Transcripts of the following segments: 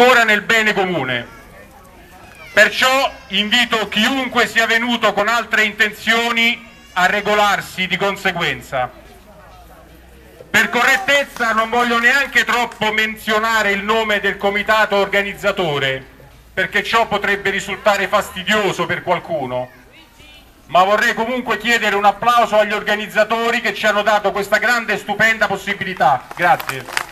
ancora nel bene comune. Perciò invito chiunque sia venuto con altre intenzioni a regolarsi di conseguenza. Per correttezza non voglio neanche troppo menzionare il nome del comitato organizzatore, perché ciò potrebbe risultare fastidioso per qualcuno, ma vorrei comunque chiedere un applauso agli organizzatori che ci hanno dato questa grande e stupenda possibilità. Grazie.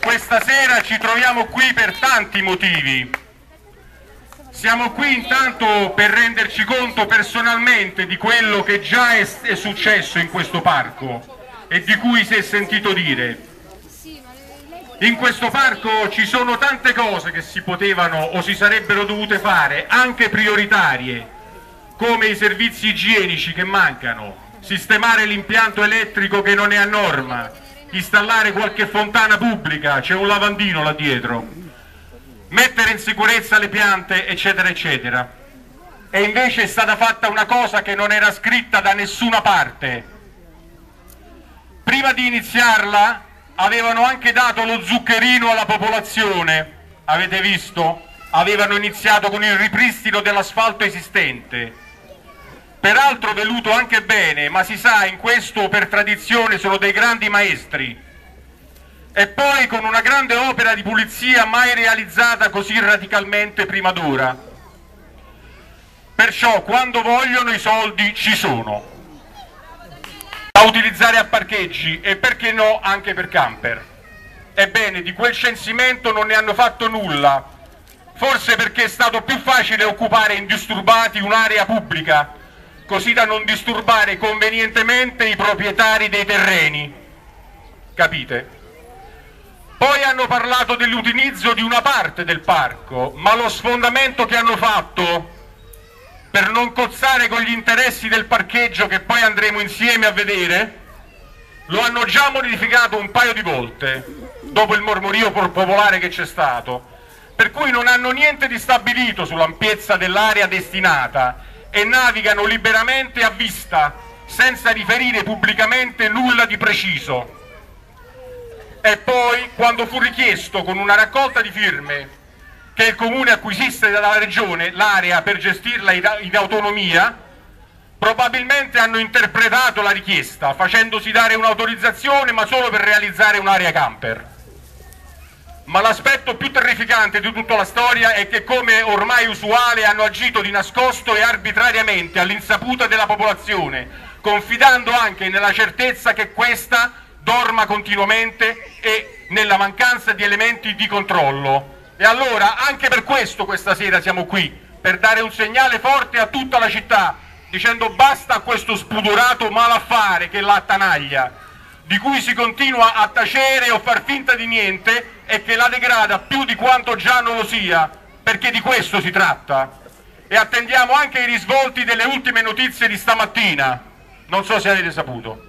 Questa sera ci troviamo qui per tanti motivi. Siamo qui intanto per renderci conto personalmente di quello che già è successo in questo parco e di cui si è sentito dire. In questo parco ci sono tante cose che si potevano o si sarebbero dovute fare, anche prioritarie, come i servizi igienici che mancano, sistemare l'impianto elettrico che non è a norma, installare qualche fontana pubblica, c'è un lavandino là dietro, mettere in sicurezza le piante, eccetera eccetera. E invece è stata fatta una cosa che non era scritta da nessuna parte. Prima di iniziarla avevano anche dato lo zuccherino alla popolazione, avete visto? Avevano iniziato con il ripristino dell'asfalto esistente, peraltro venuto anche bene, ma si sa, in questo per tradizione sono dei grandi maestri. E poi con una grande opera di pulizia mai realizzata così radicalmente prima d'ora. Perciò quando vogliono i soldi ci sono, da utilizzare a parcheggi e perché no anche per camper. Ebbene, di quel censimento non ne hanno fatto nulla, forse perché è stato più facile occupare indisturbati un'area pubblica, così da non disturbare convenientemente i proprietari dei terreni, capite? Poi hanno parlato dell'utilizzo di una parte del parco, ma lo sfondamento che hanno fatto per non cozzare con gli interessi del parcheggio, che poi andremo insieme a vedere, lo hanno già modificato un paio di volte, dopo il mormorio popolare che c'è stato, per cui non hanno niente di stabilito sull'ampiezza dell'area destinata, e navigano liberamente a vista, senza riferire pubblicamente nulla di preciso. E poi, quando fu richiesto con una raccolta di firme che il Comune acquisisse dalla Regione l'area per gestirla in autonomia, probabilmente hanno interpretato la richiesta facendosi dare un'autorizzazione ma solo per realizzare un'area camper. Ma l'aspetto più terrificante di tutta la storia è che, come ormai usuale, hanno agito di nascosto e arbitrariamente all'insaputa della popolazione, confidando anche nella certezza che questa dorma continuamente e nella mancanza di elementi di controllo. E allora, anche per questo questa sera siamo qui, per dare un segnale forte a tutta la città, dicendo basta a questo spudorato malaffare che la attanaglia, di cui si continua a tacere o far finta di niente e che la degrada più di quanto già non lo sia, perché di questo si tratta. E attendiamo anche i risvolti delle ultime notizie di stamattina, non so se avete saputo.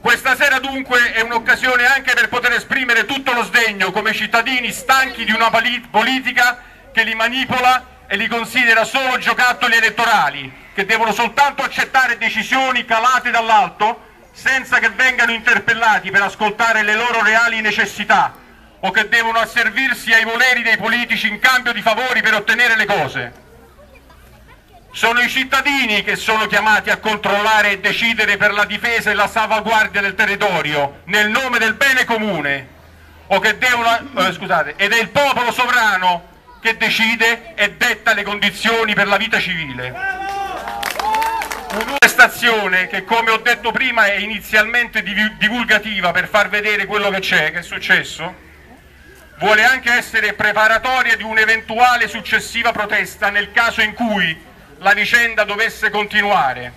Questa sera dunque è un'occasione anche per poter esprimere tutto lo sdegno come cittadini stanchi di una politica che li manipola e li considera solo giocattoli elettorali, che devono soltanto accettare decisioni calate dall'alto, senza che vengano interpellati per ascoltare le loro reali necessità, o che devono asservirsi ai voleri dei politici in cambio di favori per ottenere le cose. Sono i cittadini che sono chiamati a controllare e decidere per la difesa e la salvaguardia del territorio nel nome del bene comune, o che devono, ed è il popolo sovrano che decide e detta le condizioni per la vita civile. Un'estazione che, come ho detto prima, è inizialmente divulgativa per far vedere quello che c'è, che è successo, vuole anche essere preparatoria di un'eventuale successiva protesta nel caso in cui la vicenda dovesse continuare.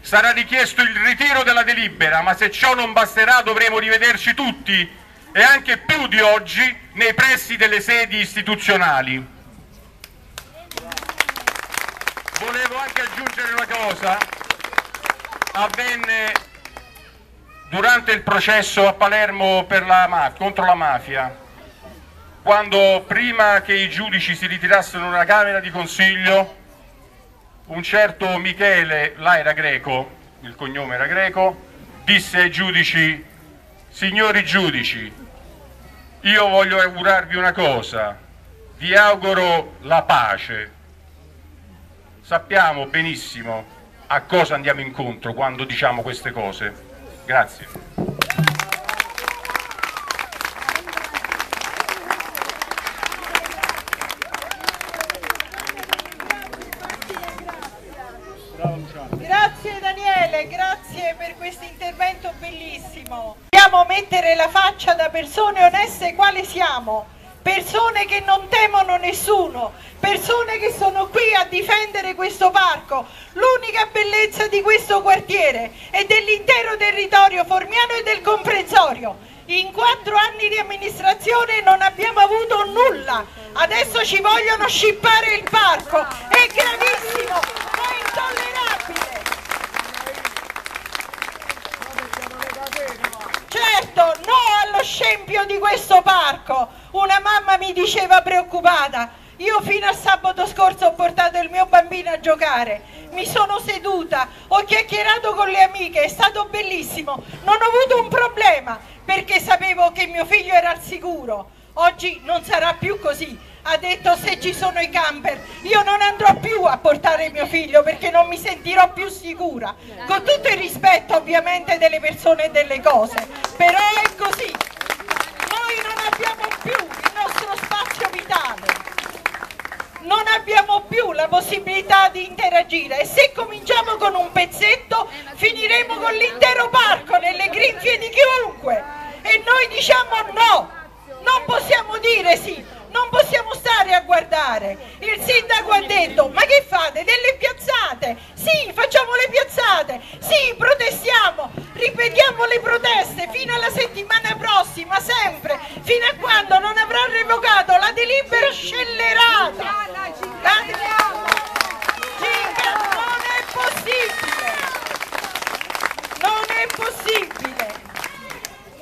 Sarà richiesto il ritiro della delibera, ma se ciò non basterà dovremo rivederci tutti, e anche più di oggi, nei pressi delle sedi istituzionali. Volevo anche aggiungere una cosa, avvenne durante il processo a Palermo per contro la mafia, quando prima che i giudici si ritirassero nella Camera di Consiglio, un certo Michele Laira Greco, il cognome era Greco, disse ai giudici: signori giudici, io voglio augurarvi una cosa, vi auguro la pace. Sappiamo benissimo a cosa andiamo incontro quando diciamo queste cose. Grazie. Grazie Daniele, grazie per questo intervento bellissimo. Dobbiamo mettere la faccia da persone oneste quali siamo, persone che non temono nessuno, persone che sono qui a difendere questo parco, l'unica bellezza di questo quartiere e dell'intero territorio formiano e del comprensorio. In 4 anni di amministrazione non abbiamo avuto nulla, adesso ci vogliono scippare il parco, è gravissimo, è intollerabile. Certo, no allo scempio di questo parco. Una mamma mi diceva preoccupata: io fino a sabato scorso ho portato il mio bambino a giocare, mi sono seduta, ho chiacchierato con le amiche, è stato bellissimo, non ho avuto un problema perché sapevo che mio figlio era al sicuro. Oggi non sarà più così, ha detto: se ci sono i camper io non andrò più a portare mio figlio perché non mi sentirò più sicura, con tutto il rispetto ovviamente delle persone e delle cose, però è così. Noi non abbiamo più il nostro spazio vitale, non abbiamo più la possibilità di interagire, e se cominciamo con un pezzetto finiremo con l'intero parco nelle grinfie di chiunque. E noi diciamo no, non possiamo dire sì, non possiamo stare a guardare. Il sindaco ha detto: ma che fate? Delle piazzate? Sì, facciamo le piazzate, sì, protestiamo, ripetiamo le proteste fino alla settimana prossima, sempre, fino a quando non avrà revocato la delibera scellerata. Non è possibile, non è possibile.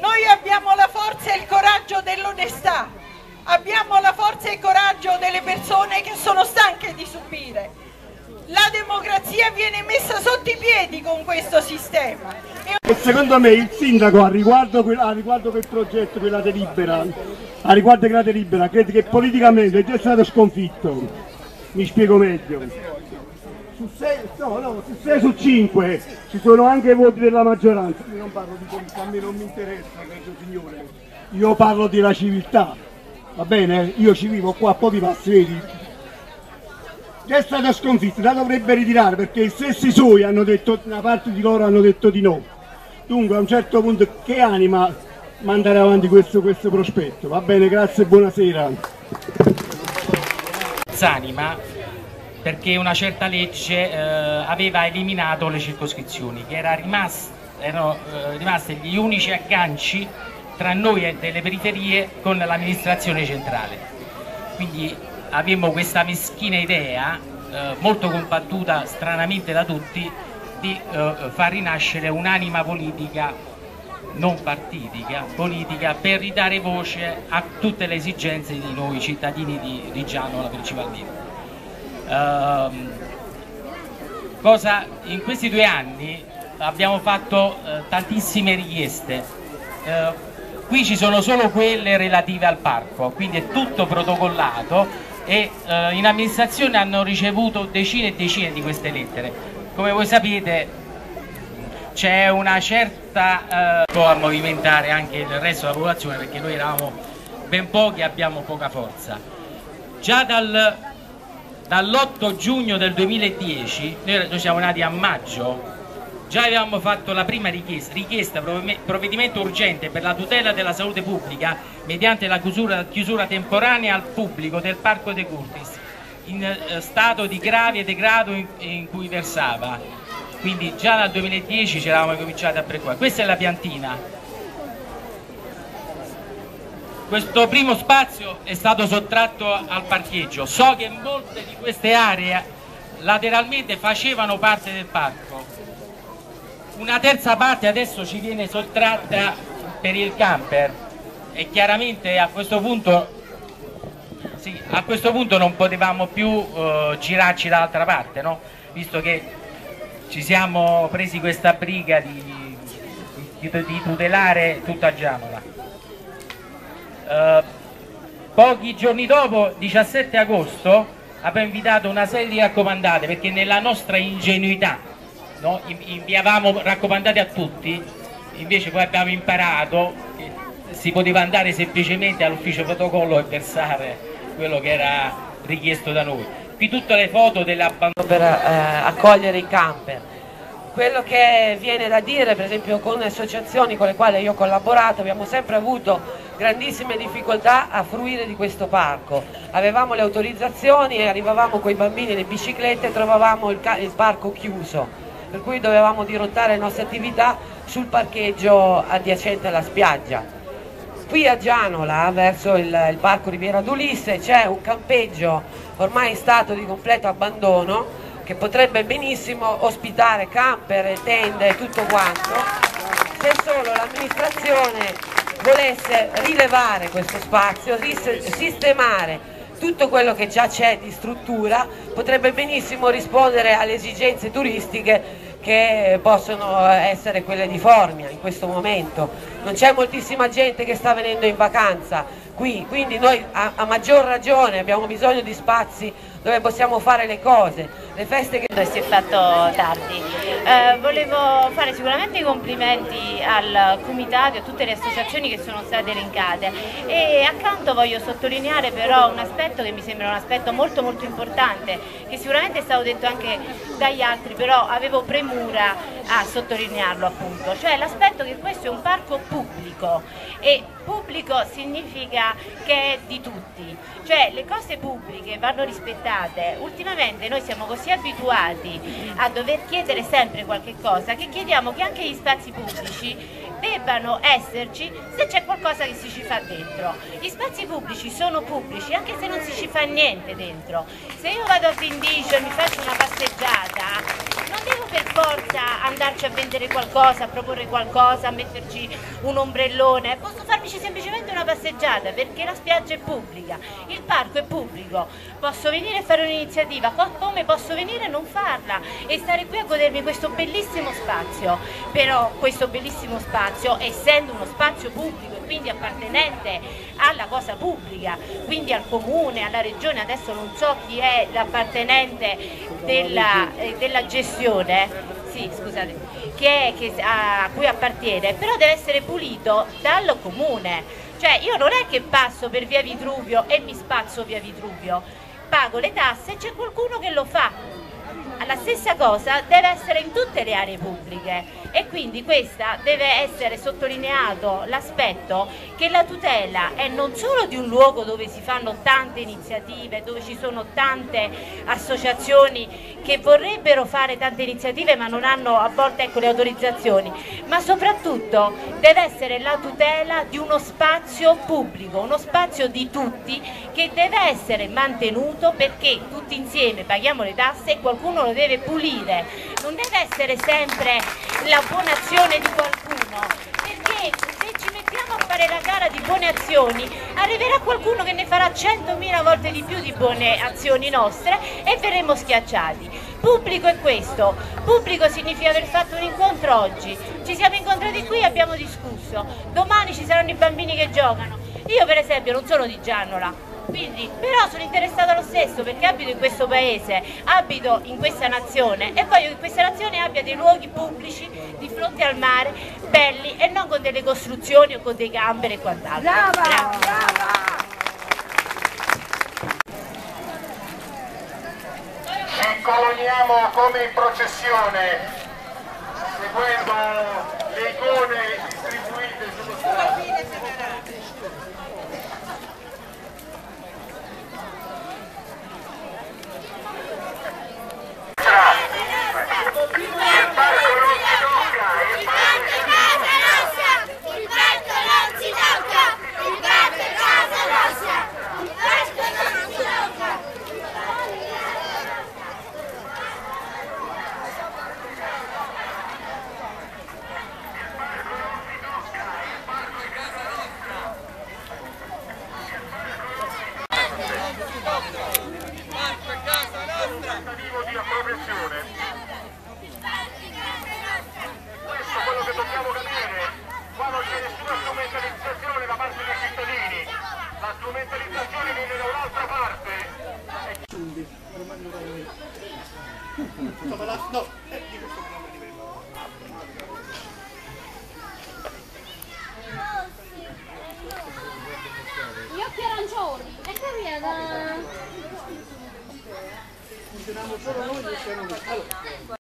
Noi abbiamo la forza e il coraggio dell'onestà, abbiamo la forza e il coraggio delle persone che sono stanche di subire. La democrazia viene messa sotto i piedi con questo sistema. E secondo me il sindaco a riguardo quel progetto, quella delibera, a riguardo della delibera, credo che politicamente è già stato sconfitto. Mi spiego meglio. Su 6 su 5 ci sono anche i voti della maggioranza. Io non parlo di politica, a me non mi interessa, credo, signore. Io parlo della civiltà, va bene? Io ci vivo qua a pochi passi, vedi? Già è stata sconfitta, la dovrebbe ritirare perché stessi suoi hanno detto, una parte di loro hanno detto di no. Dunque a un certo punto che anima mandare avanti questo prospetto, va bene? Grazie e buonasera. S'anima perché una certa legge aveva eliminato le circoscrizioni, che erano rimasti gli unici agganci tra noi e delle periferie con l'amministrazione centrale. Quindi avevamo questa meschina idea, molto combattuta stranamente da tutti, di far rinascere un'anima politica, non partitica, politica, per ridare voce a tutte le esigenze di noi cittadini di Gianola principalmente. In questi 2 anni abbiamo fatto tantissime richieste, qui ci sono solo quelle relative al parco, quindi è tutto protocollato e in amministrazione hanno ricevuto decine e decine di queste lettere. Come voi sapete c'è una certa a movimentare anche il resto della popolazione, perché noi eravamo ben pochi e abbiamo poca forza. Già dall'8 giugno del 2010, noi siamo nati a maggio, già avevamo fatto la prima richiesta provvedimento urgente per la tutela della salute pubblica mediante la chiusura temporanea al pubblico del Parco De Curtis in stato di grave degrado in cui versava. Quindi già dal 2010 ce l'avevamo cominciata a preoccupare. Questa è la piantina. Questo primo spazio è stato sottratto al parcheggio. So che molte di queste aree lateralmente facevano parte del parco. Una terza parte adesso ci viene sottratta per il camper e chiaramente a questo punto non potevamo più girarci dall'altra parte, no? Visto che ci siamo presi questa briga di di tutelare tutta Gianola. Pochi giorni dopo, 17 agosto, abbiamo invitato una serie di raccomandate, perché nella nostra ingenuità, no, inviavamo raccomandate a tutti, invece poi abbiamo imparato che si poteva andare semplicemente all'ufficio protocollo e versare quello che era richiesto da noi. Qui tutte le foto dell'abbandono per accogliere i camper. Quello che viene da dire, per esempio, con associazioni con le quali io ho collaborato, abbiamo sempre avuto grandissime difficoltà a fruire di questo parco. Avevamo le autorizzazioni e arrivavamo con i bambini e le biciclette e trovavamo il parco chiuso, per cui dovevamo dirottare le nostre attività sul parcheggio adiacente alla spiaggia. Qui a Gianola, verso il Parco Riviera d'Ulisse, c'è un campeggio ormai in stato di completo abbandono, che potrebbe benissimo ospitare camper, tende e tutto quanto, se solo l'amministrazione volesse rilevare questo spazio, sistemare tutto quello che già c'è di struttura, potrebbe benissimo rispondere alle esigenze turistiche che possono essere quelle di Formia in questo momento. Non c'è moltissima gente che sta venendo in vacanza qui, quindi noi a maggior ragione abbiamo bisogno di spazi dove possiamo fare le cose, le feste che... Si è fatto tardi. Volevo fare sicuramente i complimenti al comitato e a tutte le associazioni che sono state elencate, e accanto voglio sottolineare però un aspetto che mi sembra un aspetto molto molto importante, che sicuramente è stato detto anche dagli altri, però avevo premura a sottolinearlo appunto, cioè l'aspetto che questo è un parco pubblico, e pubblico significa che è di tutti, cioè le cose pubbliche vanno rispettate. Ultimamente noi siamo così abituati a dover chiedere sempre qualche cosa che chiediamo che anche gli spazi pubblici debbano esserci se c'è qualcosa che si ci fa dentro. Gli spazi pubblici sono pubblici anche se non si ci fa niente dentro. Se io vado a Vindicio e mi faccio una passeggiata, non devo per forza andarci a vendere qualcosa, a proporre qualcosa, a metterci un ombrellone, posso farmici semplicemente una passeggiata perché la spiaggia è pubblica, il parco è pubblico, posso venire a fare un'iniziativa, come posso venire a non farla e stare qui a godermi questo bellissimo spazio. Però questo bellissimo spazio, essendo uno spazio pubblico e quindi appartenente alla cosa pubblica, quindi al comune, alla regione, adesso non so chi è l'appartenente della gestione, sì, scusate, a cui appartiene, però deve essere pulito dal comune, cioè io non è che passo per via Vitruvio e mi spazzo via Vitruvio, pago le tasse e c'è qualcuno che lo fa. La stessa cosa deve essere in tutte le aree pubbliche, e quindi questa deve essere sottolineato l'aspetto che la tutela è non solo di un luogo dove si fanno tante iniziative, dove ci sono tante associazioni che vorrebbero fare tante iniziative ma non hanno a volte, ecco, le autorizzazioni, ma soprattutto deve essere la tutela di uno spazio pubblico, uno spazio di tutti che deve essere mantenuto, perché tutti insieme paghiamo le tasse e qualcuno lo deve pulire, non deve essere sempre la buona azione di qualcuno, perché se ci mettiamo a fare la gara di buone azioni arriverà qualcuno che ne farà 100.000 volte di più di buone azioni nostre e verremo schiacciati. Pubblico è questo, pubblico significa aver fatto un incontro oggi, ci siamo incontrati qui e abbiamo discusso, domani ci saranno i bambini che giocano. Io per esempio non sono di Gianola, quindi, però sono interessata lo stesso perché abito in questo paese, abito in questa nazione e voglio che questa nazione abbia dei luoghi pubblici di fronte al mare, belli, e non con delle costruzioni o con dei gamberi e quant'altro. Brava, brava. Ci incoloniamo come in processione, seguendo le icone distribuite sullo stato. nessuna strumentalizzazione da parte dei cittadini, la strumentalizzazione viene da un'altra parte. No, ma la, no, dico questo nome di prima. Gli occhi arancioni, ecco via da... Funzioniamo solo noi, che siamo...